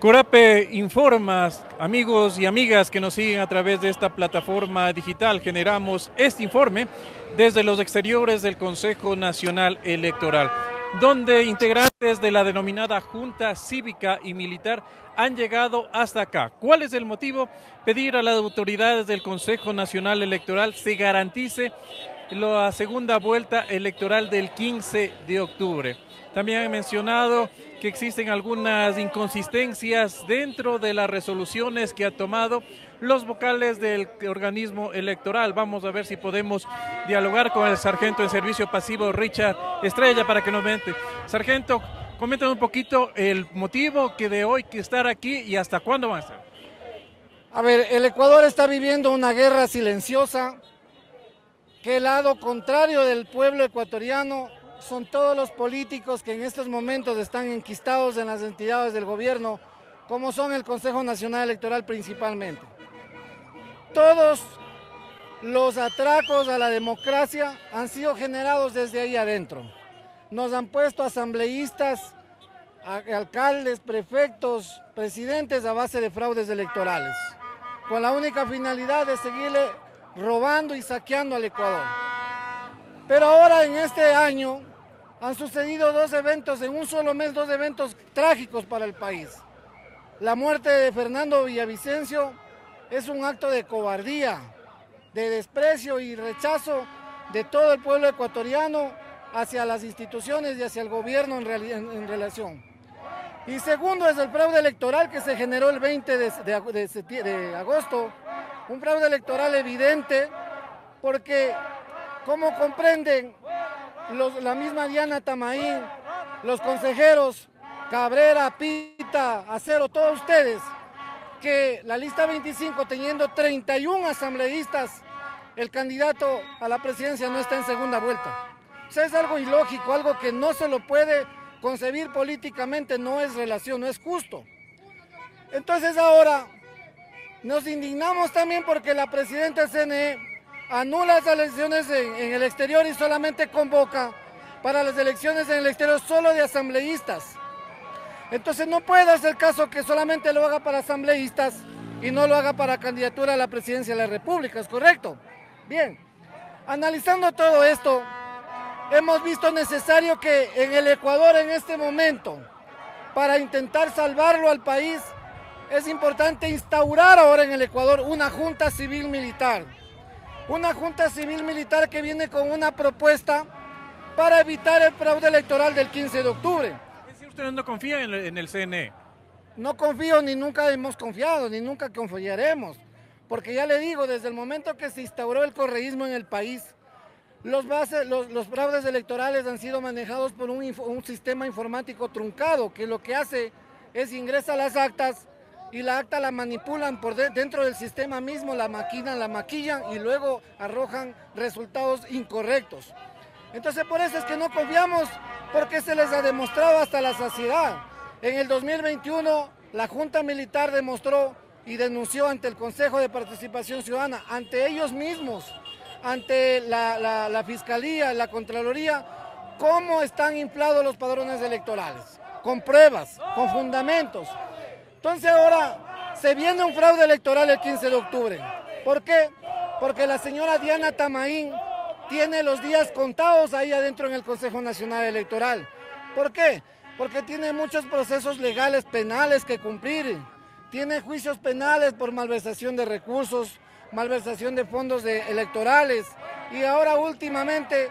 CORAPE informa, amigos y amigas que nos siguen a través de esta plataforma digital, generamos este informe desde los exteriores del Consejo Nacional Electoral, donde integrantes de la denominada Junta Cívica y Militar han llegado hasta acá. ¿Cuál es el motivo? Pedir a las autoridades del Consejo Nacional Electoral se garantice la segunda vuelta electoral del 15 de octubre. También han mencionado que existen algunas inconsistencias dentro de las resoluciones que han tomado los vocales del organismo electoral. Vamos a ver si podemos dialogar con el sargento en servicio pasivo, Richard Estrella, para que nos comente. Sargento, comenten un poquito el motivo que de hoy que estar aquí y hasta cuándo van a estar. A ver, el Ecuador está viviendo una guerra silenciosa, que el lado contrario del pueblo ecuatoriano son todos los políticos que en estos momentos están enquistados en las entidades del gobierno, como son el Consejo Nacional Electoral principalmente. Todos los atracos a la democracia han sido generados desde ahí adentro. Nos han puesto asambleístas, alcaldes, prefectos, presidentes a base de fraudes electorales, con la única finalidad de seguirle robando y saqueando al Ecuador. Pero ahora en este año han sucedido dos eventos, en un solo mes, dos eventos trágicos para el país. La muerte de Fernando Villavicencio es un acto de cobardía, de desprecio y rechazo de todo el pueblo ecuatoriano hacia las instituciones y hacia el gobierno en relación. Y segundo es el fraude electoral que se generó el 20 de agosto, un fraude electoral evidente porque, como comprenden la misma Diana Atamaint, los consejeros Cabrera, Pita, Acero, todos ustedes, que la lista 25 teniendo 31 asambleístas, el candidato a la presidencia no está en segunda vuelta. O sea, es algo ilógico, algo que no se lo puede concebir políticamente, no es relación, no es justo. Entonces ahora nos indignamos también porque la presidenta del CNE anula las elecciones en el exterior y solamente convoca para las elecciones en el exterior solo de asambleístas. Entonces no puede darse el caso que solamente lo haga para asambleístas y no lo haga para candidatura a la presidencia de la República, ¿es correcto? Bien, analizando todo esto, hemos visto necesario que en el Ecuador en este momento, para intentar salvarlo al país, es importante instaurar ahora en el Ecuador una Junta Civil Militar. Una Junta Civil Militar que viene con una propuesta para evitar el fraude electoral del 15 de octubre. ¿Si usted no confía en el CNE? No confío, ni nunca hemos confiado, ni nunca confiaremos. Porque ya le digo, desde el momento que se instauró el correísmo en el país, los fraudes electorales han sido manejados por un sistema informático truncado, que lo que hace es ingresa las actas, y la acta la manipulan por dentro del sistema mismo, la maquillan y luego arrojan resultados incorrectos. Entonces por eso es que no confiamos, porque se les ha demostrado hasta la saciedad. En el 2021 la Junta Militar demostró y denunció ante el Consejo de Participación Ciudadana, ante ellos mismos, ante la Fiscalía, la Contraloría, cómo están inflados los padrones electorales, con pruebas, con fundamentos. Entonces ahora se viene un fraude electoral el 15 de octubre. ¿Por qué? Porque la señora Diana Atamaint tiene los días contados ahí adentro en el Consejo Nacional Electoral. ¿Por qué? Porque tiene muchos procesos legales penales que cumplir. Tiene juicios penales por malversación de recursos, malversación de fondos electorales. Y ahora últimamente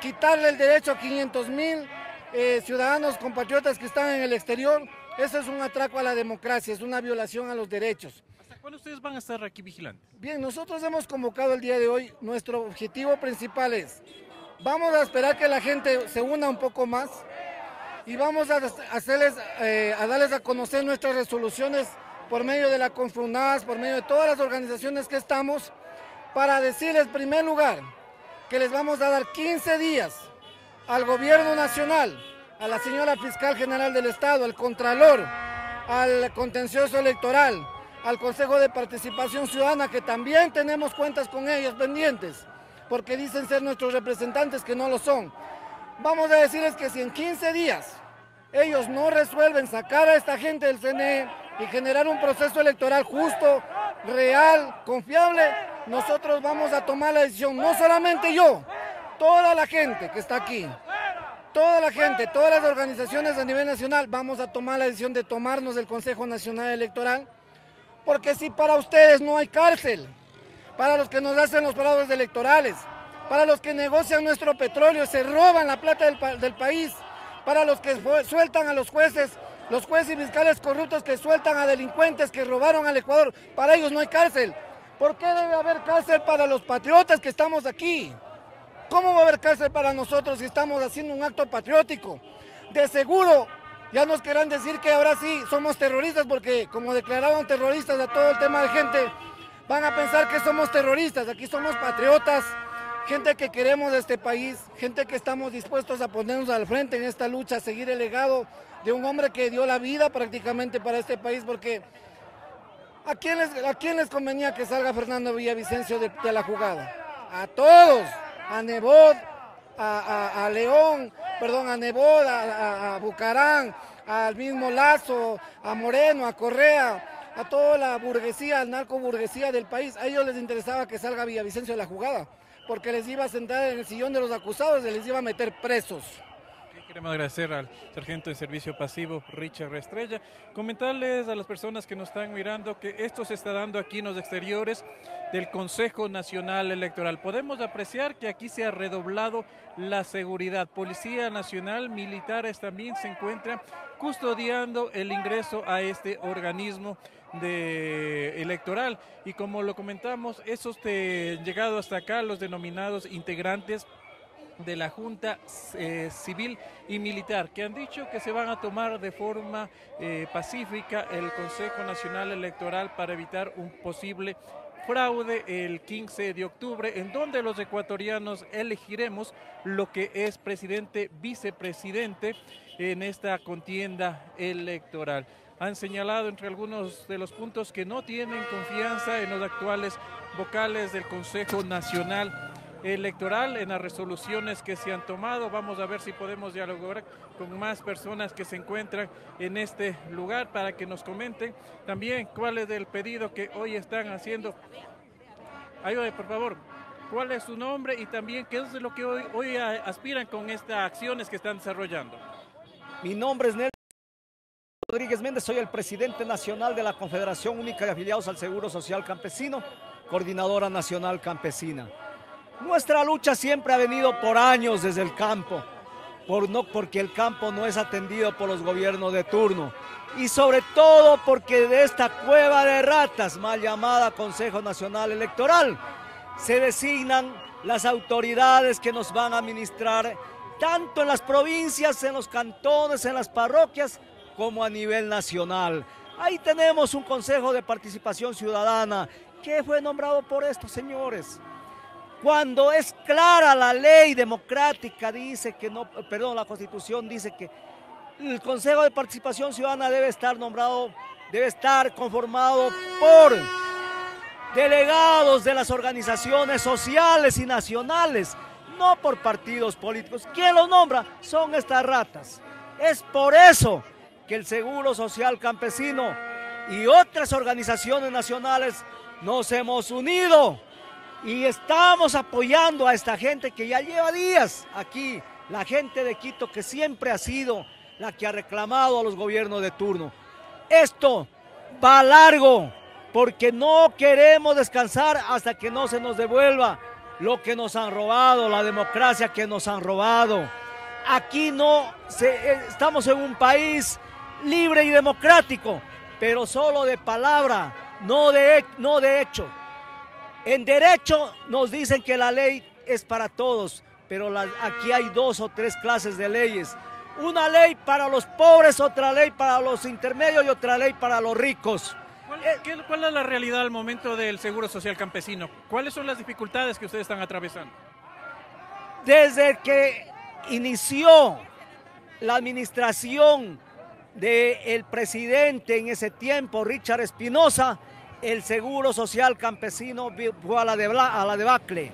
quitarle el derecho a 500.000 ciudadanos compatriotas que están en el exterior. Eso es un atraco a la democracia, es una violación a los derechos. ¿Hasta cuándo ustedes van a estar aquí vigilantes? Bien, nosotros hemos convocado el día de hoy, nuestro objetivo principal es, vamos a esperar que la gente se una un poco más y vamos a darles a conocer nuestras resoluciones por medio de la Confunas, por medio de todas las organizaciones que estamos, para decirles en primer lugar que les vamos a dar 15 días al gobierno nacional, a la señora fiscal general del Estado, al Contralor, al Contencioso Electoral, al Consejo de Participación Ciudadana, que también tenemos cuentas con ellos pendientes, porque dicen ser nuestros representantes que no lo son. Vamos a decirles que si en 15 días ellos no resuelven sacar a esta gente del CNE y generar un proceso electoral justo, real, confiable, nosotros vamos a tomar la decisión, no solamente yo, toda la gente que está aquí, toda la gente, todas las organizaciones a nivel nacional, vamos a tomar la decisión de tomarnos el Consejo Nacional Electoral, porque si para ustedes no hay cárcel, para los que nos hacen los fraudes electorales, para los que negocian nuestro petróleo, se roban la plata del país, para los que sueltan a los jueces y fiscales corruptos que sueltan a delincuentes que robaron al Ecuador, para ellos no hay cárcel. ¿Por qué debe haber cárcel para los patriotas que estamos aquí? ¿Cómo va a haber cárcel para nosotros si estamos haciendo un acto patriótico? De seguro ya nos querrán decir que ahora sí somos terroristas porque como declararon terroristas a todo el tema de gente, van a pensar que somos terroristas, aquí somos patriotas, gente que queremos de este país, gente que estamos dispuestos a ponernos al frente en esta lucha, a seguir el legado de un hombre que dio la vida prácticamente para este país porque ¿a quién les convenía que salga Fernando Villavicencio de la jugada? A todos. A Nebot, a León, perdón, a Nebot, a Bucarán, al mismo Lazo, a Moreno, a Correa, a toda la burguesía, al narcoburguesía del país, a ellos les interesaba que salga Villavicencio de la jugada, porque les iba a sentar en el sillón de los acusados y les iba a meter presos. Queremos agradecer al sargento de servicio pasivo Richard Estrella, comentarles a las personas que nos están mirando que esto se está dando aquí en los exteriores del Consejo Nacional Electoral. Podemos apreciar que aquí se ha redoblado la seguridad, Policía Nacional, militares también se encuentran custodiando el ingreso a este organismo electoral y como lo comentamos, esos llegado hasta acá los denominados integrantes de la Junta Civil y Militar, que han dicho que se van a tomar de forma pacífica el Consejo Nacional Electoral para evitar un posible fraude el 15 de octubre, en donde los ecuatorianos elegiremos lo que es presidente, vicepresidente en esta contienda electoral. Han señalado entre algunos de los puntos que no tienen confianza en los actuales vocales del Consejo Nacional Electoral, en las resoluciones que se han tomado. Vamos a ver si podemos dialogar con más personas que se encuentran en este lugar para que nos comenten también cuál es el pedido que hoy están haciendo. Ayúdame, por favor, cuál es su nombre y también qué es lo que hoy aspiran con estas acciones que están desarrollando. Mi nombre es Néstor Rodríguez Méndez, soy el presidente nacional de la Confederación Única de Afiliados al Seguro Social Campesino, coordinadora nacional campesina. Nuestra lucha siempre ha venido por años desde el campo, porque el campo no es atendido por los gobiernos de turno y sobre todo porque de esta cueva de ratas, mal llamada Consejo Nacional Electoral, se designan las autoridades que nos van a administrar tanto en las provincias, en los cantones, en las parroquias, como a nivel nacional. Ahí tenemos un Consejo de Participación Ciudadana que fue nombrado por estos señores. Cuando es clara la ley democrática, dice que no, perdón, la Constitución dice que el Consejo de Participación Ciudadana debe estar nombrado, debe estar conformado por delegados de las organizaciones sociales y nacionales, no por partidos políticos. ¿Quién lo nombra? Son estas ratas. Es por eso que el Seguro Social Campesino y otras organizaciones nacionales nos hemos unido y estamos apoyando a esta gente que ya lleva días aquí, la gente de Quito que siempre ha sido la que ha reclamado a los gobiernos de turno. Esto va largo porque no queremos descansar hasta que no se nos devuelva lo que nos han robado, la democracia que nos han robado. Aquí estamos en un país libre y democrático, pero solo de palabra, no de hecho. En derecho nos dicen que la ley es para todos, pero aquí hay dos o tres clases de leyes. Una ley para los pobres, otra ley para los intermedios y otra ley para los ricos. ¿Cuál es la realidad al momento del Seguro Social Campesino? ¿Cuáles son las dificultades que ustedes están atravesando? Desde que inició la administración del presidente en ese tiempo, Richard Espinosa, el Seguro Social Campesino fue a la debacle.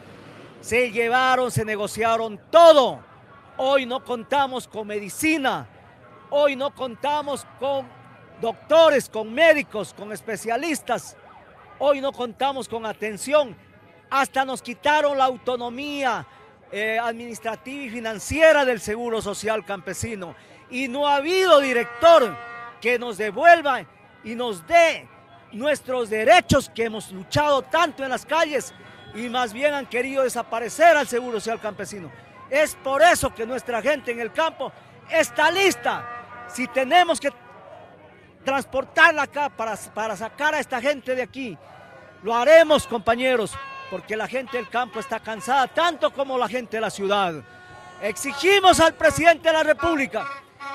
Se llevaron, se negociaron todo. Hoy no contamos con medicina, Hoy no contamos con doctores, con médicos, con especialistas. Hoy no contamos con atención. Hasta nos quitaron la autonomía administrativa y financiera del Seguro Social Campesino. Y no ha habido director que nos devuelva y nos dé nuestros derechos que hemos luchado tanto en las calles, y más bien han querido desaparecer al Seguro Social Campesino. Es por eso que nuestra gente en el campo está lista. Si tenemos que transportarla acá para sacar a esta gente de aquí, lo haremos, compañeros, porque la gente del campo está cansada tanto como la gente de la ciudad. Exigimos al presidente de la República.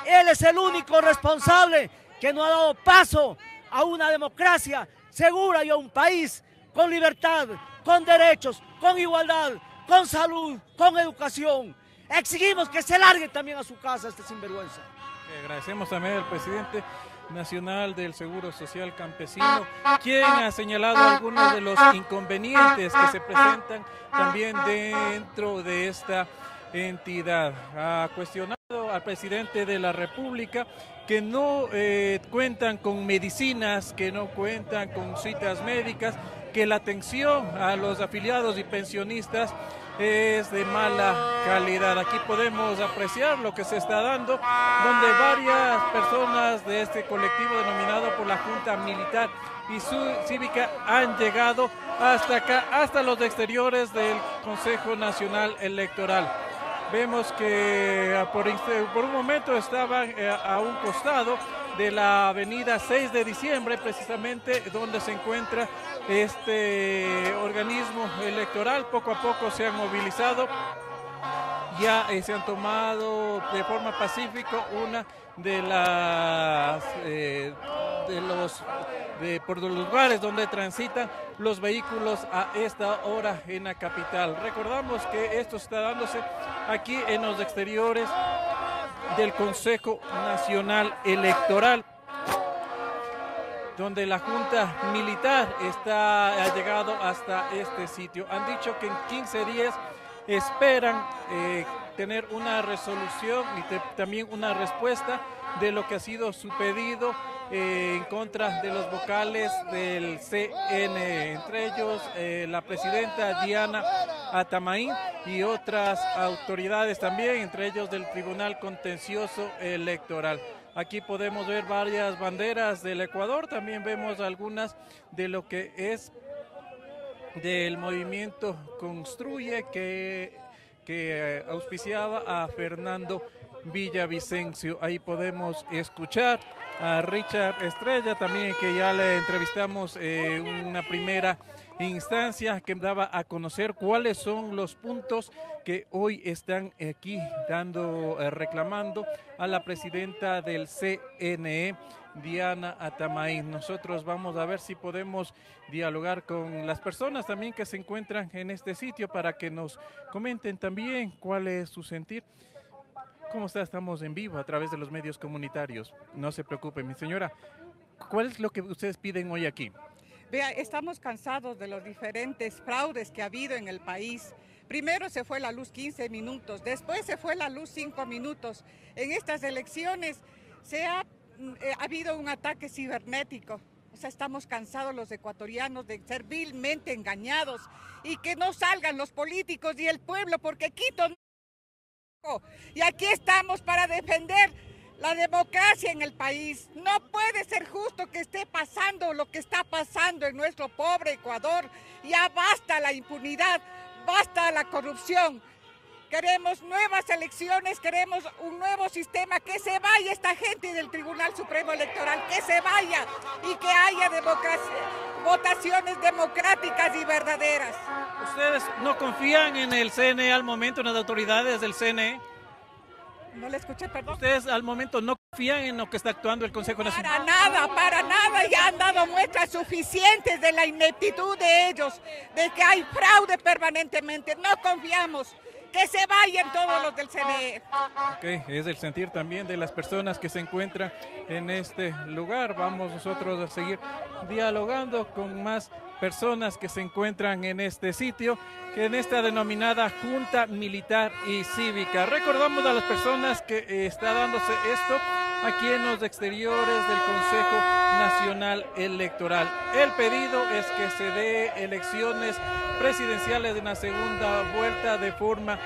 Él es el único responsable que no ha dado paso a una democracia segura y a un país con libertad, con derechos, con igualdad, con salud, con educación. Exigimos que se largue también a su casa este sinvergüenza. Agradecemos también al presidente nacional del Seguro Social Campesino, quien ha señalado algunos de los inconvenientes que se presentan también dentro de esta entidad. Ha cuestionado al presidente de la República que no cuentan con medicinas, que no cuentan con citas médicas, que la atención a los afiliados y pensionistas es de mala calidad. Aquí podemos apreciar lo que se está dando, donde varias personas de este colectivo denominado por la Junta Militar y Cívica han llegado hasta acá, hasta los exteriores del Consejo Nacional Electoral. Vemos que por un momento estaban a un costado de la avenida 6 de diciembre, precisamente donde se encuentra este organismo electoral. Poco a poco se han movilizado, ya se han tomado de forma pacífica una de las por los lugares donde transitan los vehículos a esta hora en la capital. Recordamos que esto está dándose aquí en los exteriores del Consejo Nacional Electoral, donde la Junta Militar ha llegado hasta este sitio. Han dicho que en 15 días esperan tener una resolución y también una respuesta de lo que ha sido su pedido en contra de los vocales del CN, entre ellos la presidenta Diana Atamaint y otras autoridades también, entre ellos del Tribunal Contencioso Electoral. Aquí podemos ver varias banderas del Ecuador, también vemos algunas de lo que es del movimiento Construye, que auspiciaba a Fernando Villavicencio. Ahí podemos escuchar a Richard Estrella también, que ya le entrevistamos en una primera instancia, que daba a conocer cuáles son los puntos que hoy están aquí reclamando a la presidenta del CNE, Diana Atamaint. Nosotros vamos a ver si podemos dialogar con las personas también que se encuentran en este sitio para que nos comenten también cuál es su sentir. ¿Cómo está? Estamos en vivo a través de los medios comunitarios. No se preocupe, mi señora. ¿Cuál es lo que ustedes piden hoy aquí? Vea, estamos cansados de los diferentes fraudes que ha habido en el país. Primero se fue la luz 15 minutos, después se fue la luz 5 minutos. En estas elecciones ha habido un ataque cibernético. O sea, estamos cansados los ecuatorianos de ser vilmente engañados, y que no salgan los políticos y el pueblo, porque Quito no. Y aquí estamos para defender la democracia en el país. No puede ser justo que esté pasando lo que está pasando en nuestro pobre Ecuador. Ya basta la impunidad, basta la corrupción. Queremos nuevas elecciones, queremos un nuevo sistema, que se vaya esta gente del Tribunal Supremo Electoral, que se vaya, y que haya votaciones democráticas y verdaderas. ¿Ustedes no confían en el CNE al momento, en las autoridades del CNE? No le escuché, perdón. ¿Ustedes al momento no confían en lo que está actuando el Consejo Nacional? Para nada, ya han dado muestras suficientes de la ineptitud de ellos, de que hay fraude permanentemente. No confiamos. Que se vayan todos los del CNE. Ok, es el sentir también de las personas que se encuentran en este lugar. Vamos nosotros a seguir dialogando con más personas que se encuentran en este sitio, que en esta denominada Junta Militar y Cívica. Recordamos a las personas que está dándose esto aquí en los exteriores del Consejo Nacional Electoral. El pedido es que se dé elecciones presidenciales de una segunda vuelta de forma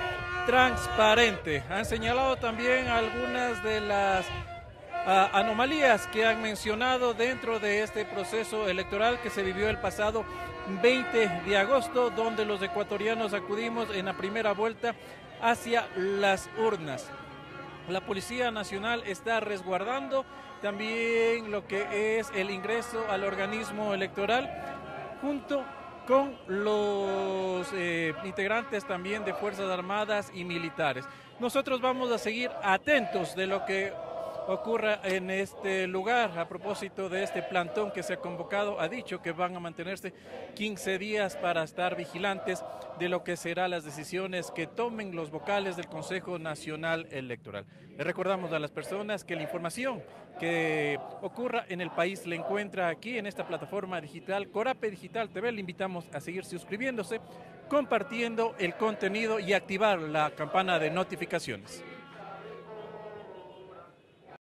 transparente. Han señalado también algunas de las anomalías que han mencionado dentro de este proceso electoral que se vivió el pasado 20 de agosto, donde los ecuatorianos acudimos en la primera vuelta hacia las urnas. La Policía Nacional está resguardando también lo que es el ingreso al organismo electoral, junto con los integrantes también de Fuerzas Armadas y militares. Nosotros vamos a seguir atentos de lo que ocurra en este lugar. A propósito de este plantón que se ha convocado, ha dicho que van a mantenerse 15 días para estar vigilantes de lo que serán las decisiones que tomen los vocales del Consejo Nacional Electoral. Le recordamos a las personas que la información que ocurra en el país la encuentra aquí en esta plataforma digital CORAPE Digital TV. Le invitamos a seguir suscribiéndose, compartiendo el contenido y activar la campana de notificaciones.